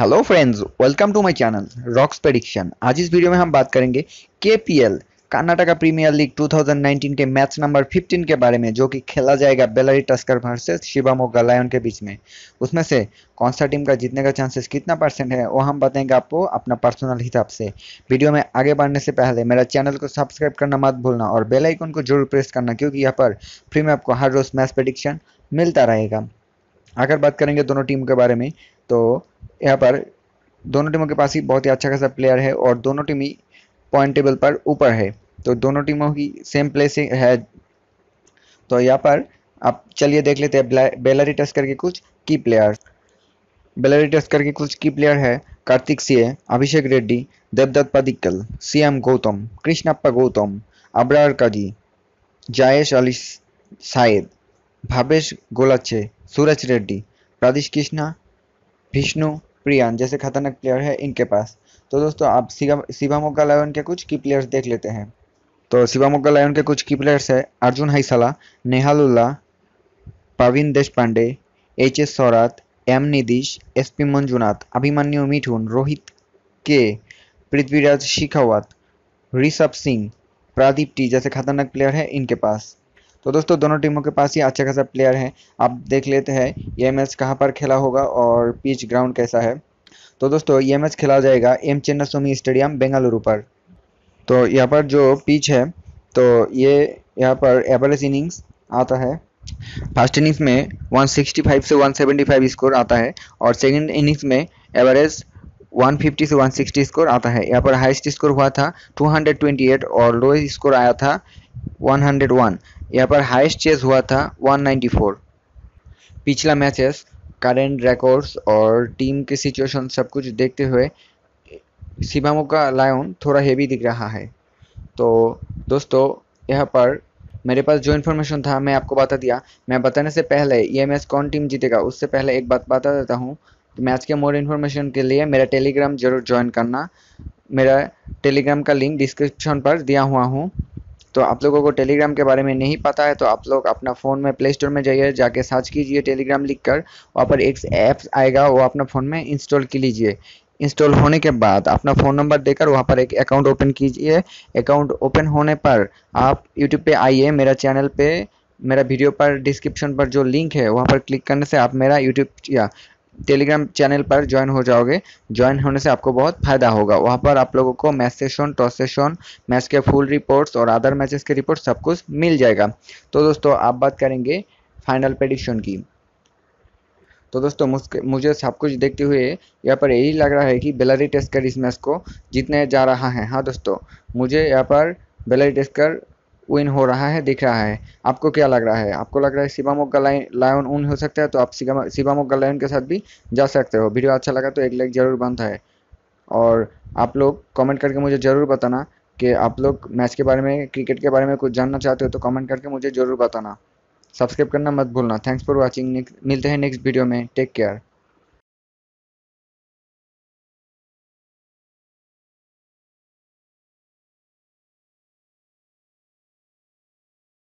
Hello friends, welcome to my channel rocks prediction. आज इस video में हम बात करेंगे केपीएल कर्नाटका प्रीमियर लीग 2019 के मैच नंबर 15 के बारे में, जो कि खेला जाएगा Bellary tusker versus Shivamogga lion के बीच में। उसमें से कौन सा टीम का जीतने का चांसेस कितना % है वो हम बताएंगे आपको अपना पर्सनल हिसाब से। वीडियो में आगे बढ़ने से पहले मेरा चैनल को सब्सक्राइब करना मत भूलना और बेल आइकन को जरूर प्रेस करना, क्योंकि यहाँ पर फ्री में आपको हर रोज मैच प्रेडिक्शन मिलता रहेगा। अगर बात करेंगे दोनों टीम के बारे में, तो यहाँ पर दोनों टीमों के पास ही बहुत ही अच्छा खासा प्लेयर है और दोनों टीम ही पॉइंट टेबल पर ऊपर है, तो दोनों टीमों की सेम प्लेस है। तो यहाँ पर आप चलिए देख लेते हैं बेलरी टस्कर के कुछ की प्लेयर्स। बेलरी टस्कर के कुछ की प्लेयर है कार्तिक सिंह, अभिषेक रेड्डी, देवदत्त पादिक्कल, सी एम गौतम, कृष्णअप्पा गौतम, अब्रर काजी, जायेश अली, भावेश गोलाचे, सूरज रेड्डी, प्रादीश कृष्णा, विष्णु प्रियन जैसे खतरनाक प्लेयर है इनके पास। तो दोस्तों आप शिवमोगा लायन के कुछ की प्लेयर्स देख लेते हैं। तो शिवमोगा लायन के कुछ की प्लेयर्स है अर्जुन हाइसला, नेहाल उल्ला, पाविन देश Pandey, H S Sharath, M Nidheesh, S P Manjunath, Abhimanyu Mithun, Rohit K, Prithviraj Shekhawat, Rishabh Singh, Pradeep T जैसे खतरनाक प्लेयर है इनके पास। तो दोस्तों दोनों टीमों के पास ही अच्छा खासा प्लेयर है। आप देख लेते हैं ये मैच कहाँ पर खेला होगा और पिच ग्राउंड कैसा है। तो दोस्तों ये मैच खेला जाएगा एम चन्ना स्वामी स्टेडियम बेंगलुरु पर। तो यहाँ पर जो पिच है, तो ये यहाँ पर एवरेज इनिंग्स आता है। फर्स्ट इनिंग्स में 165 से 175 स्कोर आता है और सेकेंड इनिंग्स में एवरेज 150 से 160 स्कोर आता है। यहाँ पर हाईएस्ट स्कोर हुआ था 228 और लोएस्ट स्कोर आया था 101। यहाँ पर हाईएस्ट चेज हुआ था 194। पिछला मैचेस, करंट रिकॉर्ड्स और टीम की सिचुएशन सब कुछ देखते हुए शिवमोगा लायन थोड़ा हेवी दिख रहा है। तो दोस्तों यहाँ पर मेरे पास जो इन्फॉर्मेशन था मैं आपको बता दिया। मैं बताने से पहले ये मैच कौन टीम जीतेगा उससे पहले एक बात बता देता हूँ। मैच के मोर इन्फॉर्मेशन के लिए मेरा टेलीग्राम जरूर ज्वाइन करना। मेरा टेलीग्राम का लिंक डिस्क्रिप्शन पर दिया हुआ हूँ। तो आप लोगों को टेलीग्राम के बारे में नहीं पता है तो आप लोग अपना फ़ोन में प्ले स्टोर में जाइए, जाके सर्च कीजिए टेलीग्राम लिख कर, वहाँ पर एक ऐप्स आएगा वो अपना फ़ोन में इंस्टॉल कर लीजिए। इंस्टॉल होने के बाद अपना फ़ोन नंबर देकर वहाँ पर एक अकाउंट ओपन कीजिए। अकाउंट ओपन होने पर आप यूट्यूब पर आइए, मेरा चैनल पर, मेरा वीडियो पर डिस्क्रिप्शन पर जो लिंक है वहाँ पर क्लिक करने से आप मेरा यूट्यूब या टेलीग्राम चैनल पर ज्वाइन हो जाओगे। ज्वाइन होने से आपको बहुत फायदा होगा। वहाँ पर आप लोगों को match session, toss session, match के फुल रिपोर्ट्स और अदर मैचेस के रिपोर्ट्स सब कुछ मिल जाएगा। तो दोस्तों आप बात करेंगे फाइनल प्रेडिक्शन की। तो दोस्तों मुझे सब कुछ देखते हुए यहाँ पर यही लग रहा है कि बेलरी टस्कर इस मैच को जीतने जा रहा है। हाँ दोस्तों, मुझे यहाँ पर बेलरी टस्कर विन हो रहा है दिख रहा है। आपको क्या लग रहा है? आपको लग रहा है शिवमोगा लायन उन हो सकता है, तो आप शिवमोगा लायन के साथ भी जा सकते हो। वीडियो अच्छा लगा तो एक लाइक जरूर बनता है और आप लोग कमेंट करके मुझे ज़रूर बताना कि आप लोग मैच के बारे में, क्रिकेट के बारे में कुछ जानना चाहते हो तो कमेंट करके मुझे ज़रूर बताना। सब्सक्राइब करना मत भूलना। Thanks for watching. मिलते हैं नेक्स्ट वीडियो में। Take care.